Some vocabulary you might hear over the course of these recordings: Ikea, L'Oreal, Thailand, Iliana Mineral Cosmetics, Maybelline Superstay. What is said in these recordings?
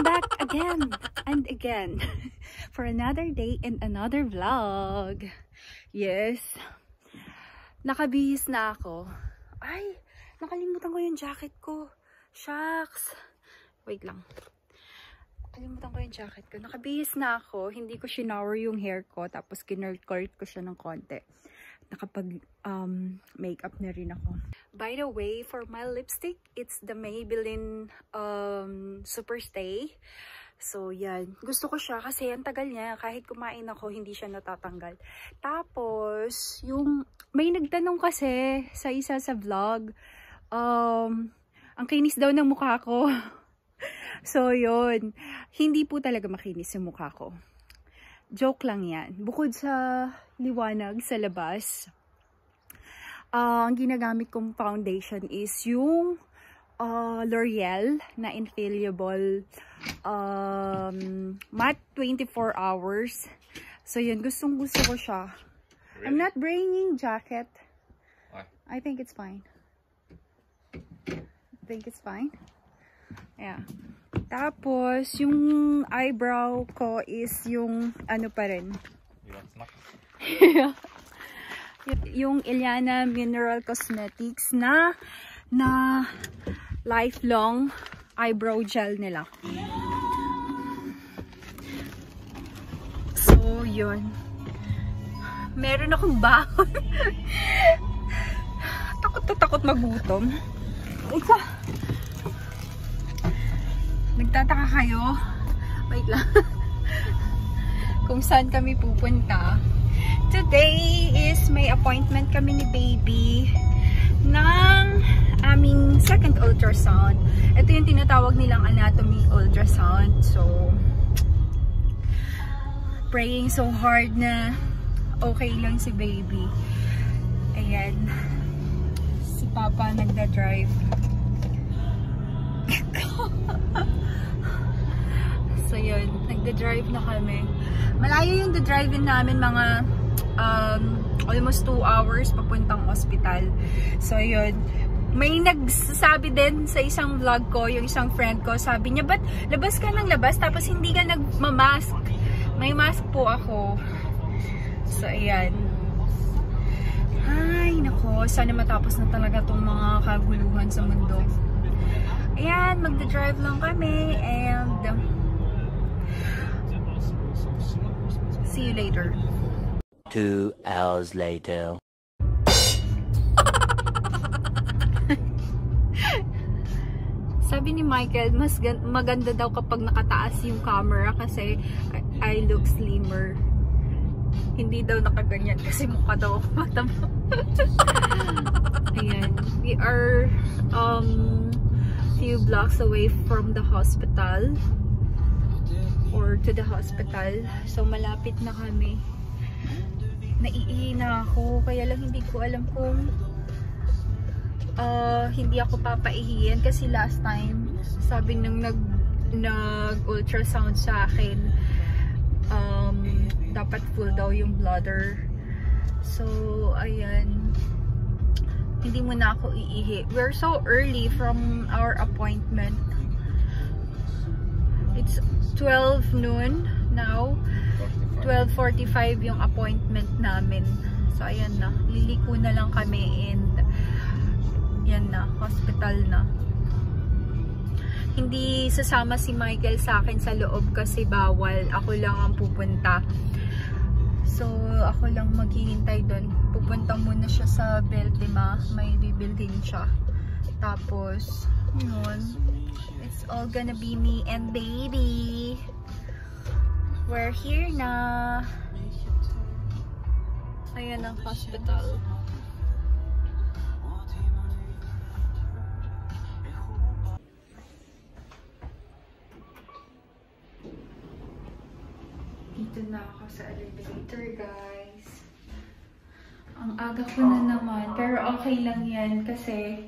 Welcome back again and again for another day and another vlog. Yes, nakabihis na ako. Ay, nakalimutan ko yung jacket ko. Shucks. Wait lang. Nakalimutan ko yung jacket ko. Nakabihis na ako. Hindi ko shinower yung hair ko. Tapos kinurl-curl ko siya ng konti. Nakapag makeup na rin ako. By the way, for my lipstick, it's the Maybelline Superstay. So, yan. Gusto ko siya kasi ang tagal niya. Kahit kumain ako, hindi siya natatanggal. Tapos, yung may nagtanong kasi sa isa sa vlog, ang kinis daw ng mukha ko. So, yun. Hindi po talaga makinis yung mukha ko. Joke lang yan. Bukod sa liwanag sa labas, ang ginagamit kong foundation is yung L'Oreal na Infallible Matte 24 Hours. So yun, gustong-gusto ko siya. Really? I'm not bringing jacket. Why? I think it's fine. I think it's fine. Yeah. Tapos, yung eyebrow ko is yung ano pa rin. Yung Iliana Mineral Cosmetics na lifelong eyebrow gel nila. So, yun. Meron akong bahon. Takot na takot magutom. Ito. Nagtataka kayo, wait lang, kung saan kami pupunta. Today is may appointment kami ni baby ng aming second ultrasound. Ito yung tinatawag nilang anatomy ultrasound. So, praying so hard na okay lang si baby. Ayan, si Papa nagda-drive. So yun, nagda-drive na kami. Malayo yung da-drive-in namin, mga almost 2 hours papuntang ospital. So yun, may nagsasabi din sa isang vlog ko, yung isang friend ko, sabi niya, ba't labas ka ng labas tapos hindi ka nagmamask? May mask po ako. So ayan. Ay, nako, sana matapos na talaga tong mga kaguluhan sa mundo. Ayan, magda-drive lang kami and see you later. 2 hours later. Sabi ni Michael, mas maganda daw kapag nakataas yung camera kasi I look slimmer. Hindi daw nakaganyan kasi mukha daw mataba. Ayan, we are few blocks away from the hospital. Or to the hospital. So, malapit na kami. Naiihina ako. Kaya lang hindi ko alam kung hindi ako papaihiyan. Kasi last time, sabi nung nag-ultrasound sa akin, dapat full daw yung bladder. So, ayan. Hindi mo na ako iihi. We're so early from our appointment. It's 12 noon now. 12:45 yung appointment namin. So, ayan na. Liliko na lang kami and yan na. Hospital na. Hindi sasama si Michael sa akin sa loob kasi bawal. Ako lang ang pupunta. So, ako lang maghihintay doon. Pupunta muna siya sa Beltima. May bibilhin siya. Tapos, yun. It's all gonna be me and baby. We're here na. Ayan ang hospital. Dito na ako sa elevator, guys. Ang aga ko na naman. Pero okay lang yan kasi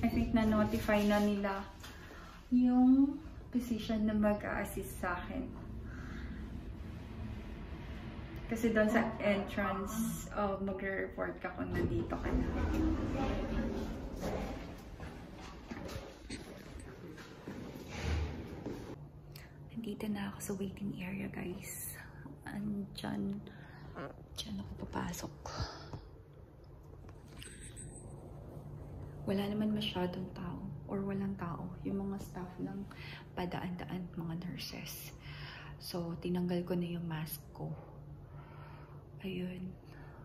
I think na-notify na nila yung physician na mag-a-assist sa akin. Kasi doon sa entrance, magre-report ka kung nandito ka na. Nandito na ako sa waiting area, guys. Diyan ako papasok. Wala naman masyadong tao or walang tao. Yung mga staff lang padaan-daan, mga nurses. So, tinanggal ko na yung mask ko. Ayun.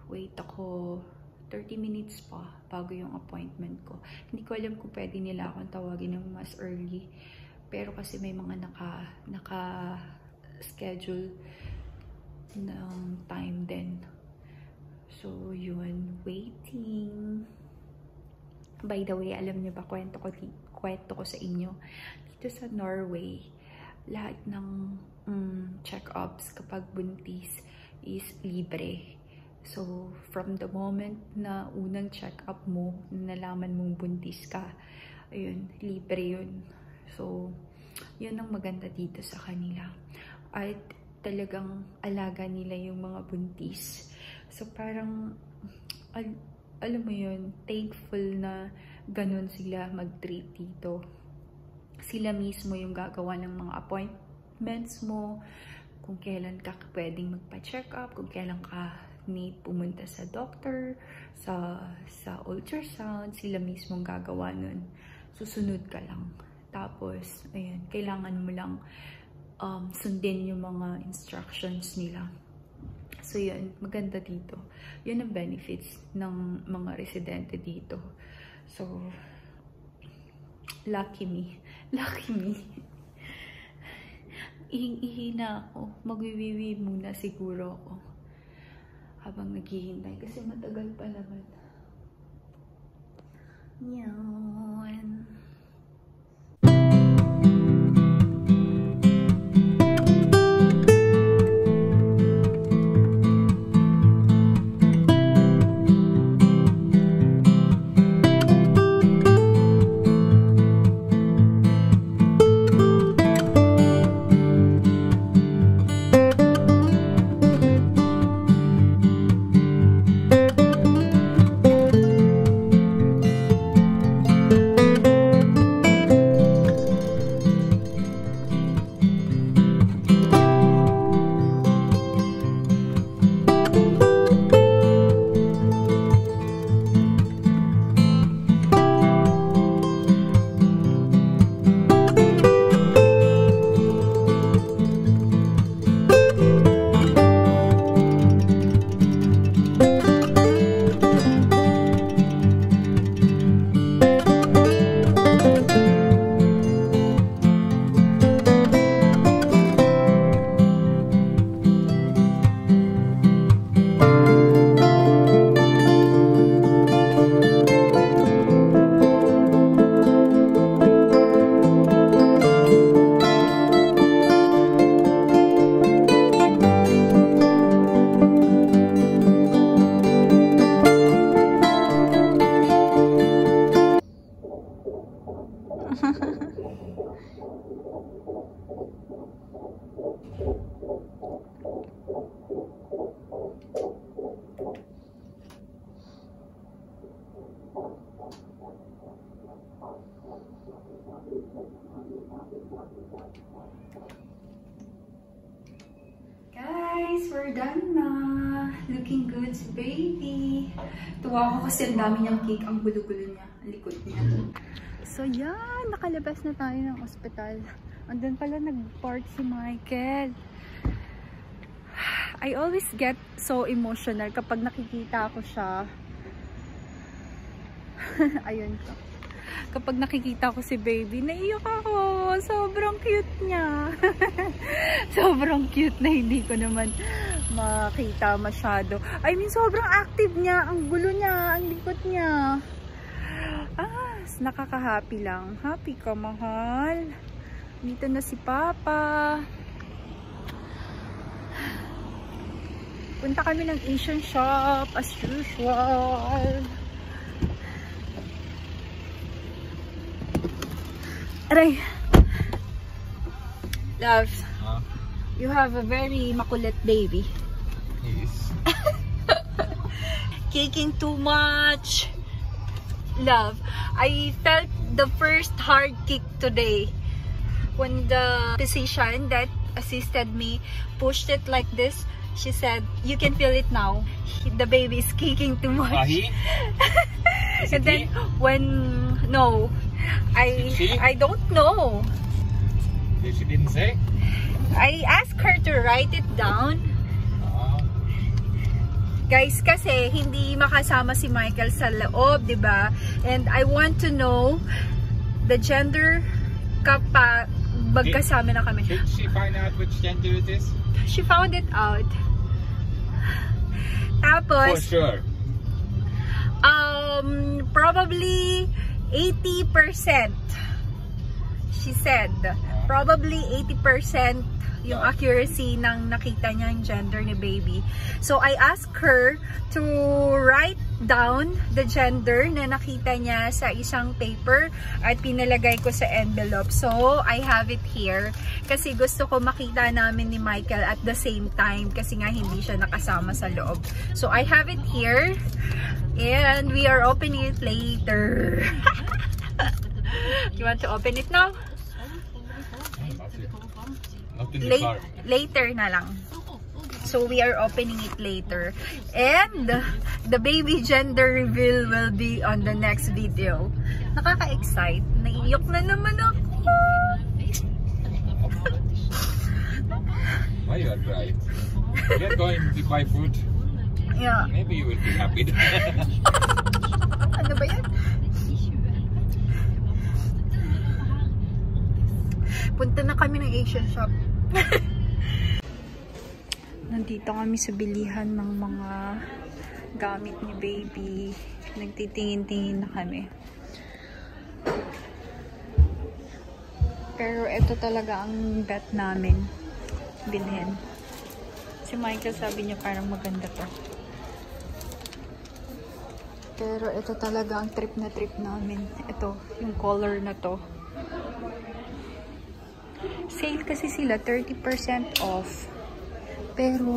Wait ako 30 minutes pa bago yung appointment ko. Hindi ko alam kung pwede nila akong tawagin ng mas early. Pero kasi may mga naka-schedule ng time din. So, yun. Waiting. By the way, alam niyo ba, kwento ko sa inyo. Dito sa Norway, lahat ng check-ups kapag buntis is libre. So, from the moment na unang check-up mo, nalaman mong buntis ka, ayun, libre yun. So, yun ang maganda dito sa kanila. At talagang alaga nila yung mga buntis. So, parang, alam mo yun, thankful na ganun sila mag-treat dito. Sila mismo yung gagawa ng mga appointments mo, kung kailan ka pwedeng magpa-check up, kung kailan ka need pumunta sa doctor, sa ultrasound, sila mismo ang gagawa nun. Susunod ka lang. Tapos, ayun, kailangan mo lang sundin yung mga instructions nila. So, yun, maganda dito. Yun ang benefits ng mga residente dito. So, lucky me. Lucky me. Ihing-ihi na ako. Magwiwiwi muna siguro ako habang naghihintay kasi matagal pa naman. Yan. Guys, we're done na. Looking good si baby. Tuwa ako kasi ang dami niyang cake. Ang gulo-gulo niya. Ang likod niya. So, yan. Nakalabas na tayo ng ospital. Andun pala nag-park si Michael. I always get so emotional kapag nakikita ko siya. Ayun siya. Kapag nakikita ko si baby, naiyak ako. Sobrang cute niya. Sobrang cute na hindi ko naman makita masyado. I mean, sobrang active niya. Ang gulo niya. Ang likot niya. Nakaka-happy lang. Happy ka, mahal. Dito na si Papa. Punta kami ng Asian shop as usual. Aray. Love, you have a very makulit baby. Yes. Kicking too much. Love, I felt the first hard kick today when the physician that assisted me, pushed it like this. She said, "You can feel it now. The baby is kicking too much." And then when no, I don't know. She didn't say. I asked her to write it down. Guys, kasi hindi makasama si Michael sa loob, di ba? And I want to know the gender kapag magkasama na kami. Did she find out which gender it is? She found it out. Tapos, for sure. Probably 80%. She said, probably 80% yung accuracy ng nakita niya yung gender ni baby. So I asked her to write down the gender na nakita niya sa isang paper at pinalagay ko sa envelope. So I have it here kasi gusto ko makita namin ni Michael at the same time kasi nga hindi siya nakasama sa loob. So I have it here and we are opening it later. You want to open it now? Later na lang. So we are opening it later. And the baby gender reveal will be on the next video. Nakaka-excite. Naiyak na naman ako. Why you are crying? You're going to buy food? Yeah. Maybe you will be happy. Ano ba yan? Punta na kami ng Asian shop. Nandito kami sa bilihan ng mga gamit ni baby. Nagtitingin-tingin na kami. Pero ito talaga ang bet namin. Bilhin. Si Michael sabi niya parang maganda to. Pero ito talaga ang trip na trip namin. Ito, yung color na to. Sale kasi sila, 30% off. Pero,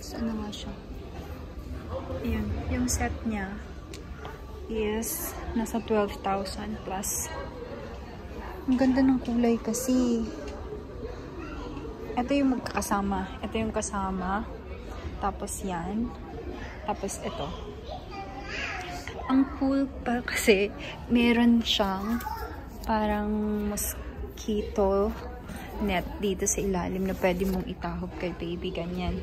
saan na nga siya? Ayan, yung set niya is nasa 12,000 plus. Ang ganda ng kulay kasi. Ito yung magkakasama. Ito yung kasama. Tapos yan. Tapos ito. Ang cool pa kasi, meron siyang parang mas Kito net dito sa ilalim na pwede mong itahog kay baby, ganyan.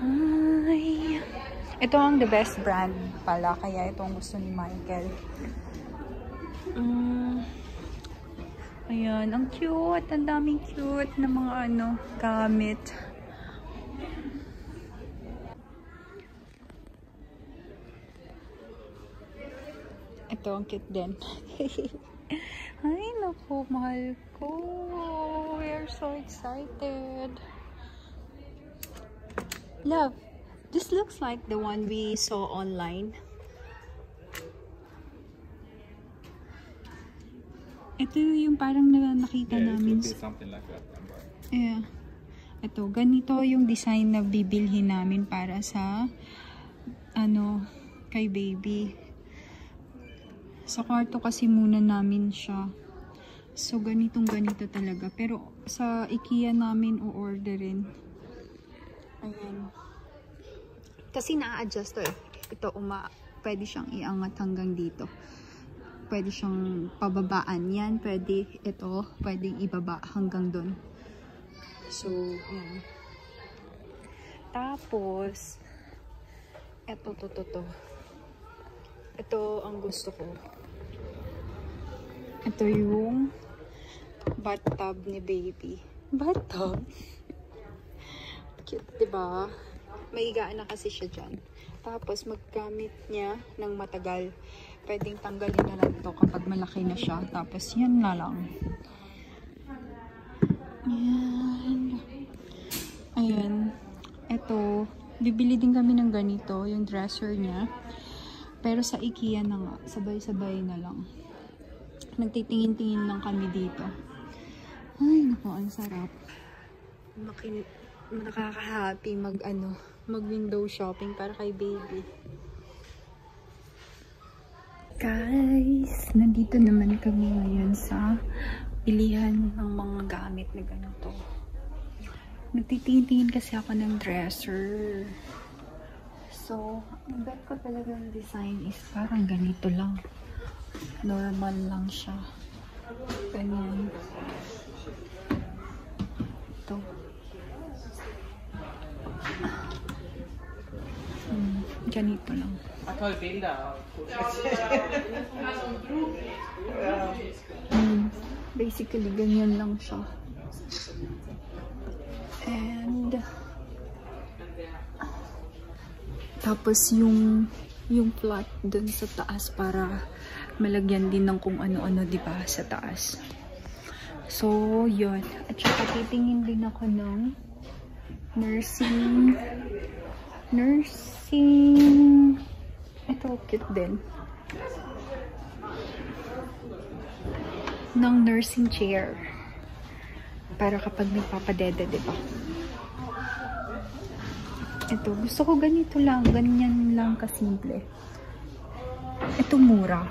Ay. Ito ang the best brand pala, kaya itong gusto ni Michael. Ayan, ang cute, ang daming cute na mga ano, gamit. Ito ang cute din. Ay, naku, mahal ko. We are so excited. Love, this looks like the one we saw online. Ito yung parang nakita namin. Something like that. Yeah. Ito, ganito yung design na bibilhin namin para sa ano, kay baby. Sa kwarto kasi muna namin siya. So, ganito talaga. Pero, sa Ikea namin o-orderin. Ayan. Kasi na-adjust to eh. Ito, pwede siyang iangat hanggang dito. Pwede siyang pababaan. Yan, pwede ito. Pwedeng ibaba hanggang dun. So, yan. Tapos, eto, to. Ito ang gusto ko. Ito yung bathtub ni baby. Bathtub? Cute, diba? Maigaan na kasi siya dyan. Tapos maggamit niya ng matagal. Pwedeng tanggalin na lang ito kapag malaki na siya. Tapos yan na lang. Ayan. Ayan. Ito. Bibili din kami ng ganito. Yung dresser niya. Pero sa IKEA na nga, sabay-sabay na lang. Nagtitingin-tingin lang kami dito. Ay, naku, ang sarap. Nakaka-happy mag-window shopping para kay baby. Guys, nandito naman kami ngayon sa bilihan ng mga gamit na ganito. Nagtitingin kasi ako ng dresser. So, ang bet ko talaga yung design is parang ganito lang. Normal lang siya. Ganyan. Ito. Ganito lang. Basically, ganyan lang siya. And tapos yung plot dun sa taas para malagyan din ng kung ano-ano, di ba, sa taas. So, yun. At saka titingin din ako ng nursing. Ito, cute din. Ng nursing chair. Para kapag nagpapadeda, di ba? Ito, gusto ko ganito lang. Ganyan lang kasimple. Ito mura.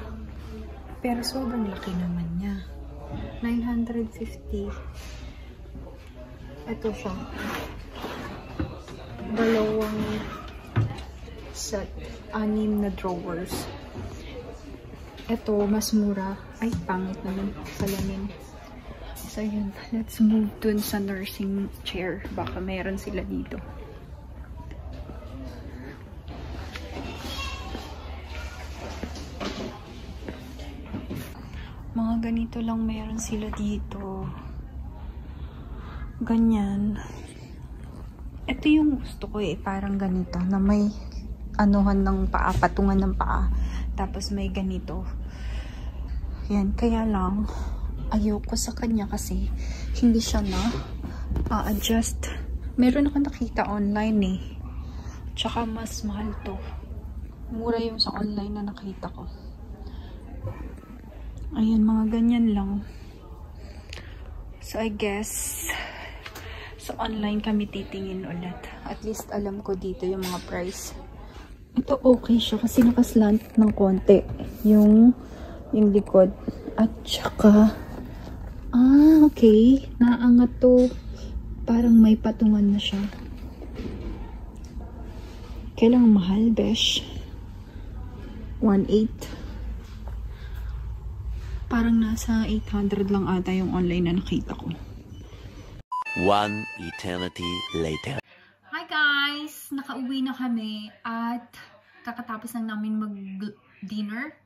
Pero sobrang laki naman niya. 950. Ito siya. Dalawang set. 6 na drawers. Ito, mas mura. Ay, pangit naman. Salamin. So, yun. Let's move dun sa nursing chair. Baka meron sila dito. Mga ganito lang meron sila dito. Ganyan. Ito yung gusto ko eh. Parang ganito. Na may anuhan ng paa. Patungan ng paa. Tapos may ganito. Yan. Kaya lang, ayoko sa kanya kasi hindi siya na adjust. Meron ako nakita online eh. Tsaka mas mahal to. Mura yung sa online na nakita ko. Ayan, mga ganyan lang. So, I guess, sa online kami titingin ulit. At least, alam ko dito yung mga price. Ito, okay siya kasi nakaslant ng konti yung likod. At saka, okay. Naangat to. Parang may patungan na siya. Kailang mahal, besh. 1.8. Parang nasa 800 lang ata yung online na nakita ko. One eternity later. Hi guys! Nakauwi na kami at kakatapos lang namin mag-dinner.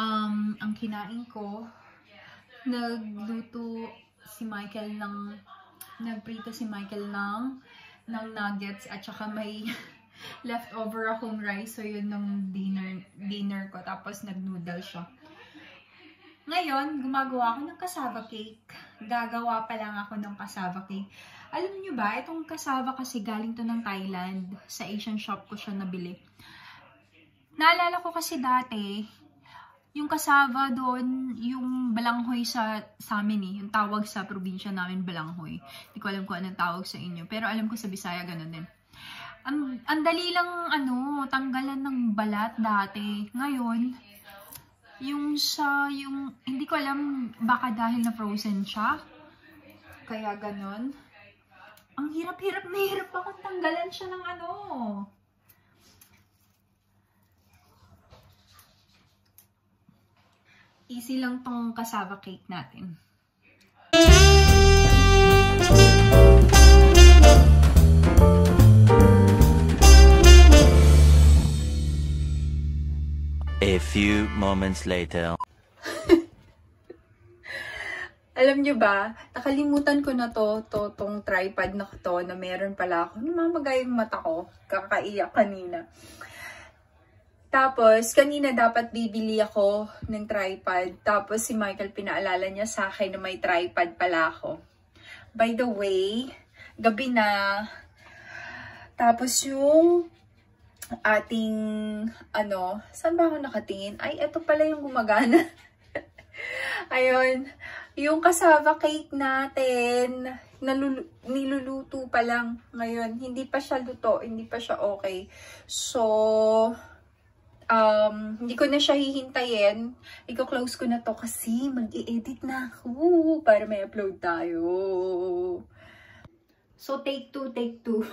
Ang kinain ko, nagprito si Michael ng nuggets at saka may leftover akong rice. So yun ng dinner ko. Tapos nag-noodle siya. Ngayon, gumagawa ako ng cassava cake. Gagawa pa lang ako ng cassava cake. Alam niyo ba, itong cassava kasi galing to ng Thailand. Sa Asian shop ko siya nabili. Naalala ko kasi dati, yung cassava doon, yung balanghoy sa amin eh. Yung tawag sa probinsya namin, balanghoy. Hindi ko alam kung anong tawag sa inyo. Pero alam ko sa Bisaya, ganun din. Ang dali lang, tanggalan ng balat dati. Ngayon, hindi ko alam, baka dahil na frozen siya, kaya ganun. Ang hirap-hirap na hirap akong tanggalan siya ng Easy lang tong cassava cake natin. A few moments later. Alam nyo ba, nakalimutan ko na tong tripod na to na meron pala ako. Namamagay yung mata ko, kakaiyak kanina. Tapos, kanina dapat bibili ako ng tripod. Tapos si Michael pinaalala niya sa akin na may tripod pala ako. By the way, gabi na. Tapos yung ating, saan ba ako nakatingin? Ay, ito pala yung gumagana. Ayun, yung cassava cake natin, niluluto pa lang ngayon. Hindi pa siya luto, hindi pa siya okay. So, Hindi ko na siya hihintayin. Iko-close ko na to kasi mag-i-edit na ako para may upload tayo. So, take two.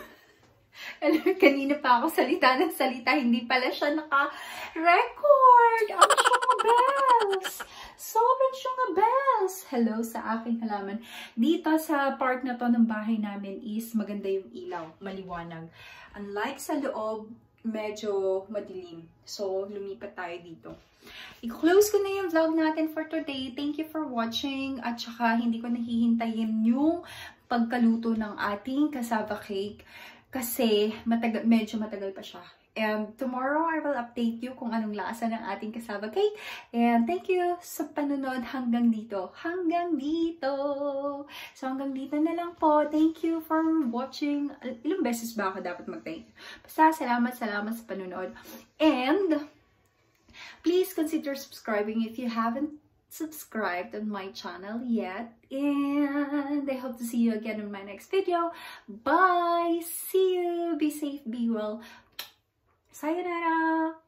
Alam, kanina pa ako salita ng salita. Hindi pala siya naka-record. Ang syunga bells. Sobrang syunga bells. Hello sa aking halaman. Dito sa part na to ng bahay namin is maganda yung ilaw. Maliwanag. Unlike sa loob, medyo madilim. So, lumipat tayo dito. I-close ko na yung vlog natin for today. Thank you for watching. At saka, hindi ko nahihintayin yung pagkaluto ng ating cassava cake. Kasi, medyo matagal pa siya. And tomorrow, I will update you kung anong lasa ng ating cassava cake. And thank you sa panunod hanggang dito. So, hanggang dito na lang po. Thank you for watching. Ilang beses ba ako dapat mag-thank you? Basta, salamat sa panunod. And, please consider subscribing if you haven't subscribed on my channel yet. And I hope to see you again in my next video. Bye! See you! Be safe, be well. Sayonara!